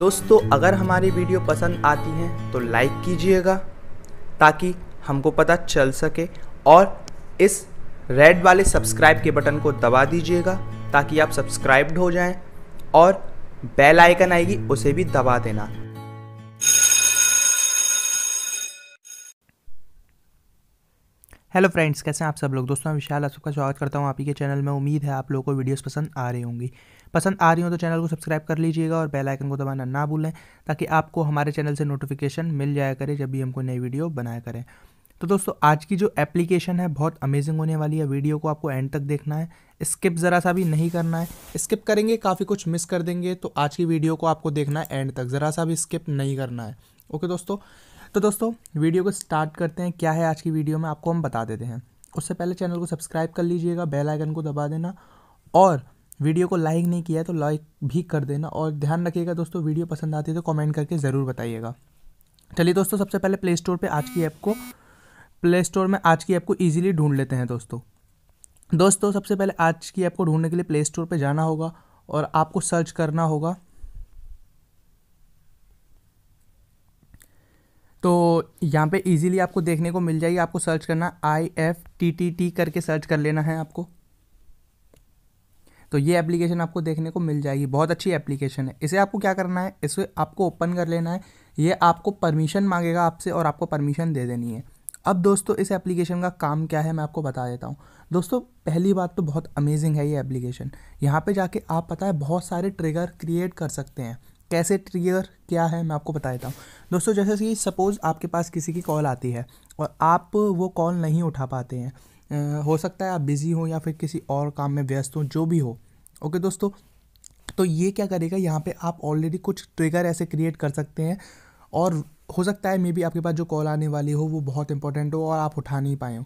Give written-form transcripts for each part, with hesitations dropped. दोस्तों अगर हमारी वीडियो पसंद आती है तो लाइक कीजिएगा ताकि हमको पता चल सके, और इस रेड वाले सब्सक्राइब के बटन को दबा दीजिएगा ताकि आप सब्सक्राइब्ड हो जाएं, और बेल आइकन आएगी उसे भी दबा देना। हेलो फ्रेंड्स, कैसे हैं आप सब लोग। दोस्तों मैं विशाल आप सबका स्वागत करता हूं आप ही के चैनल में। उम्मीद है आप लोगों को वीडियोस पसंद आ रही हो तो चैनल को सब्सक्राइब कर लीजिएगा और बेल आइकन को दबाना ना भूलें ताकि आपको हमारे चैनल से नोटिफिकेशन मिल जाया करे जब भी हमको नई वीडियो बनाया करें। तो दोस्तों आज की जो एप्लीकेशन है बहुत अमेजिंग होने वाली है। वीडियो को आपको एंड तक देखना है, स्किप ज़रा सा भी नहीं करना है। स्किप करेंगे काफ़ी कुछ मिस कर देंगे, तो आज की वीडियो को आपको देखना है एंड तक, ज़रा सा भी स्किप नहीं करना है। ओके दोस्तों, तो दोस्तों वीडियो को स्टार्ट करते हैं। क्या है आज की वीडियो में आपको हम बता देते हैं। उससे पहले चैनल को सब्सक्राइब कर लीजिएगा, बेल आइकन को दबा देना, और वीडियो को लाइक नहीं किया है तो लाइक भी कर देना। और ध्यान रखिएगा दोस्तों, वीडियो पसंद आती है तो कमेंट करके ज़रूर बताइएगा। चलिए दोस्तों, सबसे पहले प्ले स्टोर में आज की ऐप को ईजिली ढूंढ लेते हैं। दोस्तों सबसे पहले आज की ऐप को ढूंढने के लिए प्ले स्टोर पर जाना होगा और आपको सर्च करना होगा। तो यहाँ पे इजीली आपको देखने को मिल जाएगी। आपको सर्च करना IFTTT करके सर्च कर लेना है आपको। तो ये एप्लीकेशन आपको देखने को मिल जाएगी, बहुत अच्छी एप्लीकेशन है। इसे आपको क्या करना है, इसे आपको ओपन कर लेना है। ये आपको परमिशन मांगेगा आपसे और आपको परमिशन दे देनी है। अब दोस्तों इस एप्लीकेशन का काम क्या है मैं आपको बता देता हूँ। दोस्तों पहली बात तो बहुत अमेजिंग है ये एप्लीकेशन। यहाँ पर जाके आप पता है बहुत सारे ट्रिगर क्रिएट कर सकते हैं। कैसे ट्रिगर क्या है मैं आपको बता देता हूँ। दोस्तों जैसे कि सपोज़ आपके पास किसी की कॉल आती है और आप वो कॉल नहीं उठा पाते हैं, हो सकता है आप बिज़ी हो या फिर किसी और काम में व्यस्त हो, जो भी हो। ओके दोस्तों, तो ये क्या करेगा, यहाँ पे आप ऑलरेडी कुछ ट्रिगर ऐसे क्रिएट कर सकते हैं, और हो सकता है मे बी आपके पास जो कॉल आने वाली हो वो बहुत इंपॉर्टेंट हो और आप उठा नहीं पाए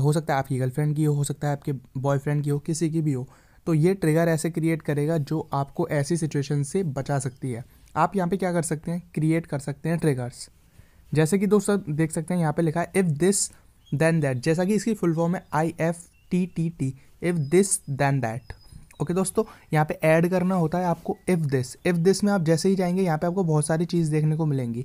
हो सकता है आपकी गर्लफ्रेंड की हो सकता है आपके बॉयफ्रेंड की हो, किसी की भी हो। तो ये ट्रिगर ऐसे क्रिएट करेगा जो आपको ऐसी सिचुएशन से बचा सकती है। आप यहाँ पे क्या कर सकते हैं, क्रिएट कर सकते हैं ट्रिगर्स। जैसे कि दोस्तों देख सकते हैं यहाँ पे लिखा है इफ़ दिस देन दैट, जैसा कि इसकी फुल फॉर्म है IFTTT, if this then that. Okay दोस्तों, यहाँ पे ऐड करना होता है आपको इफ़ दिस में आप जैसे ही जाएंगे यहाँ पर आपको बहुत सारी चीज़ देखने को मिलेंगी।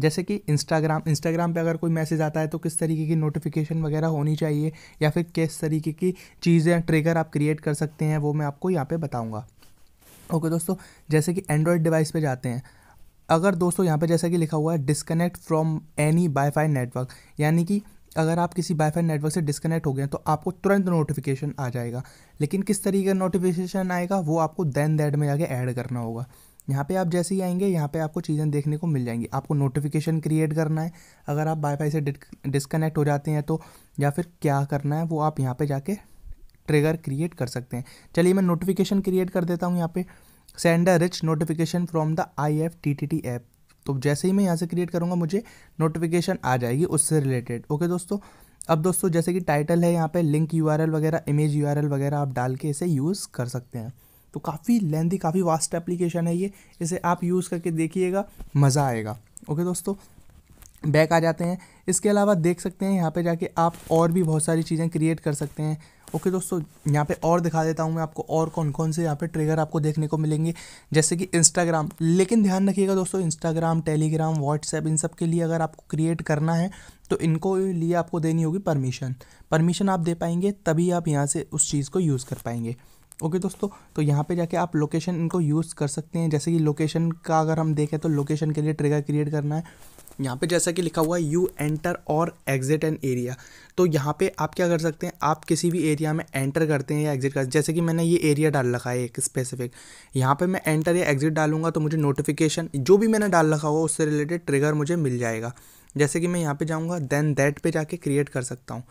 जैसे कि इंस्टाग्राम पे अगर कोई मैसेज आता है तो किस तरीके की नोटिफिकेशन वगैरह होनी चाहिए, या फिर किस तरीके की चीज़ें ट्रिगर आप क्रिएट कर सकते हैं, वो मैं आपको यहाँ पे बताऊँगा। ओके दोस्तों, जैसे कि एंड्रॉयड डिवाइस पे जाते हैं, अगर दोस्तों यहाँ पे जैसा कि लिखा हुआ है disconnect from any wifi network, यानी कि अगर आप किसी वाईफाई नेटवर्क से डिस्कनेक्ट हो गए तो आपको तुरंत नोटिफिकेशन आ जाएगा। लेकिन किस तरीके का नोटिफिकेशन आएगा वो आपको देन दैट में जाके ऐड करना होगा। यहाँ पे आप जैसे ही आएंगे यहाँ पे आपको चीज़ें देखने को मिल जाएंगी। आपको नोटिफिकेशन क्रिएट करना है अगर आप वाईफाई से डिस्कनेक्ट हो जाते हैं तो, या फिर क्या करना है वो आप यहाँ पे जाके ट्रिगर क्रिएट कर सकते हैं। चलिए मैं नोटिफिकेशन क्रिएट कर देता हूँ यहाँ पे, send a rich notification from the IFTTT app. तो जैसे ही मैं यहाँ से क्रिएट करूँगा मुझे नोटिफिकेशन आ जाएगी उससे रिलेटेड। ओके दोस्तों, अब दोस्तों जैसे कि टाइटल है यहाँ पर, लिंक URL वगैरह, इमेज URL वगैरह आप डाल के इसे यूज़ कर सकते हैं। तो काफ़ी लेंथी काफ़ी वास्ट एप्लीकेशन है ये, इसे आप यूज़ करके देखिएगा, मज़ा आएगा। ओके दोस्तों, बैक आ जाते हैं। इसके अलावा देख सकते हैं यहाँ पे जाके आप और भी बहुत सारी चीज़ें क्रिएट कर सकते हैं। ओके दोस्तों, यहाँ पे और दिखा देता हूँ मैं आपको और कौन कौन से यहाँ पे ट्रिगर आपको देखने को मिलेंगे। जैसे कि इंस्टाग्राम, लेकिन ध्यान रखिएगा दोस्तों इंस्टाग्राम, टेलीग्राम, व्हाट्सएप, इन सब के लिए अगर आपको क्रिएट करना है तो इनको लिए आपको देनी होगी परमिशन आप दे पाएंगे, तभी आप यहाँ से उस चीज़ को यूज़ कर पाएंगे। ओके दोस्तों, तो यहाँ पे जाके आप लोकेशन इनको यूज़ कर सकते हैं। जैसे कि लोकेशन का अगर हम देखें तो लोकेशन के लिए ट्रिगर क्रिएट करना है। यहाँ पे जैसा कि लिखा हुआ है यू एंटर और एग्जिट एन एरिया, तो यहाँ पे आप क्या कर सकते हैं, आप किसी भी एरिया में एंटर करते हैं या एग्जिट करते हैं। जैसे कि मैंने ये एरिया डाल रखा है एक स्पेसिफिक, यहाँ पे मैं एंटर या एग्जिट डालूंगा तो मुझे नोटिफिकेशन जो भी मैंने डाल रखा हुआ उससे रिलेटेड ट्रिगर मुझे मिल जाएगा। जैसे कि मैं यहाँ पर जाऊँगा देन दैट पे जाके क्रिएट कर सकता हूँ।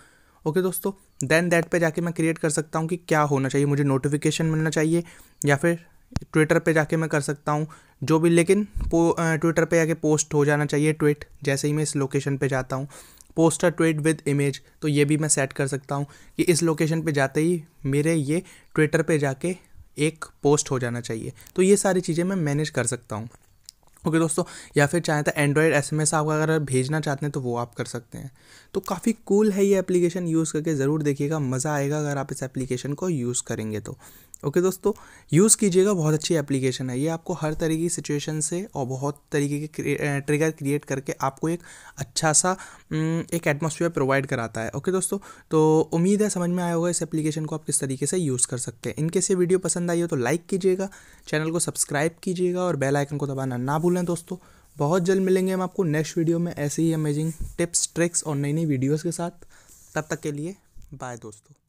ओके दोस्तों, देन दैट पे जाके मैं क्रिएट कर सकता हूँ कि क्या होना चाहिए, मुझे नोटिफिकेशन मिलना चाहिए, या फिर ट्विटर पे जाके मैं कर सकता हूँ जो भी, लेकिन ट्विटर पे जाके पोस्ट हो जाना चाहिए ट्वीट। जैसे ही मैं इस लोकेशन पे जाता हूँ post a tweet with image, तो ये भी मैं सेट कर सकता हूँ कि इस लोकेशन पे जाते ही मेरे ये ट्विटर पे जाके एक पोस्ट हो जाना चाहिए। तो ये सारी चीज़ें मैं मैनेज कर सकता हूँ। ओके दोस्तों, या फिर चाहे तो एंड्रॉयड SMS आप अगर भेजना चाहते हैं तो वो आप कर सकते हैं। तो काफ़ी कूल है ये एप्लीकेशन, यूज़ करके ज़रूर देखिएगा, मज़ा आएगा अगर आप इस एप्लीकेशन को यूज़ करेंगे तो। ओके दोस्तों, यूज़ कीजिएगा, बहुत अच्छी एप्लीकेशन है ये। आपको हर तरीके की सिचुएशन से और बहुत तरीके के ट्रिगर क्रिएट करके आपको एक अच्छा सा एक एटमॉस्फेयर प्रोवाइड कराता है। ओके दोस्तों, तो उम्मीद है समझ में आया होगा इस एप्लीकेशन को आप किस तरीके से यूज़ कर सकते हैं। इनकेस ये वीडियो पसंद आई हो तो लाइक कीजिएगा, चैनल को सब्सक्राइब कीजिएगा और बेल आइकन को दबाना ना भूलें दोस्तों। बहुत जल्द मिलेंगे हम आपको नेक्स्ट वीडियो में ऐसे ही अमेजिंग टिप्स, ट्रिक्स और नई नई वीडियोज़ के साथ। तब तक के लिए बाय दोस्तों।